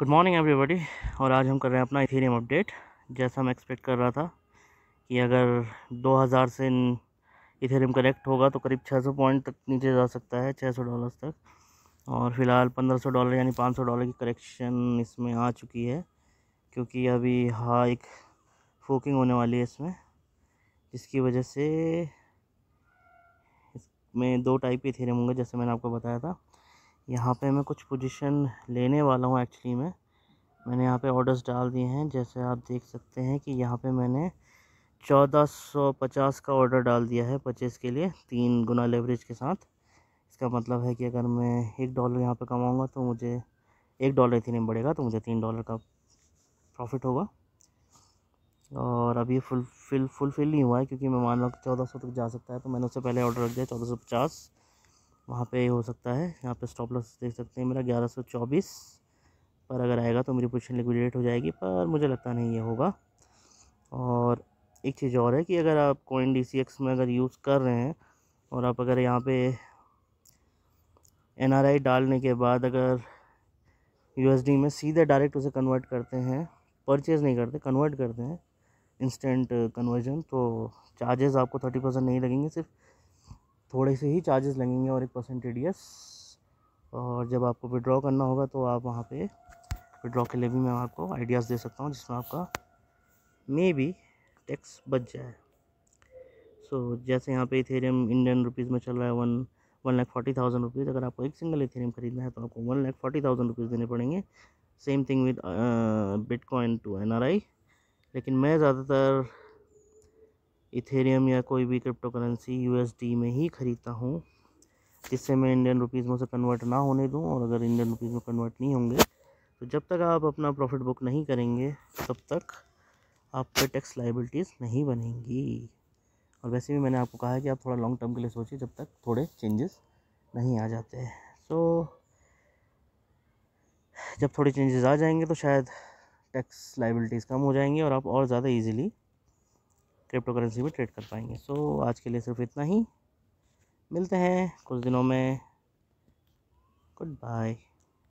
Good morning everybody. और आज हम कर रहे हैं अपना इथेरियम अपडेट। जैसा मैं एक्सपेक्ट कर रहा था कि अगर 2000 से इथेरियम करेक्ट होगा तो करीब 600 पॉइंट तक नीचे जा सकता है, 600 डॉलर्स तक। और फ़िलहाल 1500 डॉलर यानी 500 डॉलर की करेक्शन इसमें आ चुकी है, क्योंकि अभी एक फोकिंग होने वाली है इसमें, जिसकी वजह से इसमें दो टाइप के इथेरियम होंगे। जैसे मैंने आपको बताया था, यहाँ पे मैं कुछ पोजीशन लेने वाला हूँ। एक्चुअली मैंने यहाँ पे ऑर्डर्स डाल दिए हैं। जैसे आप देख सकते हैं कि यहाँ पे मैंने 1450 का ऑर्डर डाल दिया है परचेस के लिए 3 गुना लेवरेज के साथ। इसका मतलब है कि अगर मैं $1 यहाँ पे कमाऊँगा तो मुझे $1 इथेरियम बढ़ेगा, तो मुझे $3 का प्रॉफिट होगा। और अब ये फुलफिल नहीं हुआ है, क्योंकि मैं मान रहा हूँ कि 1400 तक जा सकता है, तो मैंने उससे पहले ऑर्डर रख दिया 1450 वहाँ पे हो सकता है। यहाँ पे स्टॉप लॉस देख सकते हैं मेरा 1124 पर अगर आएगा तो मेरी पोजीशन लिक्विडेट हो जाएगी, पर मुझे लगता नहीं ये होगा। और एक चीज़ और है कि अगर आप CoinDCX में अगर यूज़ कर रहे हैं और आप अगर यहाँ पे NRI डालने के बाद अगर USD में सीधे डायरेक्ट उसे कन्वर्ट करते हैं, परचेज़ नहीं करते, कन्वर्ट करते हैं, इंस्टेंट कन्वर्जन, तो चार्जेस आपको 30% नहीं लगेंगे, सिर्फ थोड़े से ही चार्जेस लगेंगे और 1% TDS। और जब आपको विड्रॉ करना होगा तो आप वहाँ पे विड्रॉ के लिए भी मैं आपको आइडियाज़ दे सकता हूँ, जिसमें आपका मे बी टैक्स बच जाए। सो जैसे यहाँ पे इथेरियम इंडियन रुपीज़ में चल रहा है 1,40,000 रुपीज़। अगर आपको एक सिंगल इथेरियम खरीदना है तो आपको 1,40,000 रुपीज़ देने पड़ेंगे। Same thing with bitcoin to NRI। लेकिन मैं ज़्यादातर इथेरियम या कोई भी क्रिप्टो करेंसी USD में ही ख़रीदता हूँ, जिससे मैं इंडियन रुपीज़ में उसे कन्वर्ट ना होने दूँ। और अगर इंडियन रुपीज़ में कन्वर्ट नहीं होंगे तो जब तक आप अपना प्रॉफिट बुक नहीं करेंगे तब तक आप पे टैक्स लाइबिलिटीज़ नहीं बनेंगी। और वैसे भी मैंने आपको कहा है कि आप थोड़ा लॉन्ग टर्म के लिए सोचिए, जब तक थोड़े चेंजेस नहीं आ जाते। सो जब थोड़े चेंजेस आ जाएंगे तो शायद टैक्स लाइबिलिटीज़ कम हो जाएंगी और आप और ज़्यादा ईजिली क्रिप्टो करेंसी में ट्रेड कर पाएंगे। सो आज के लिए सिर्फ इतना ही। मिलते हैं कुछ दिनों में। Good bye.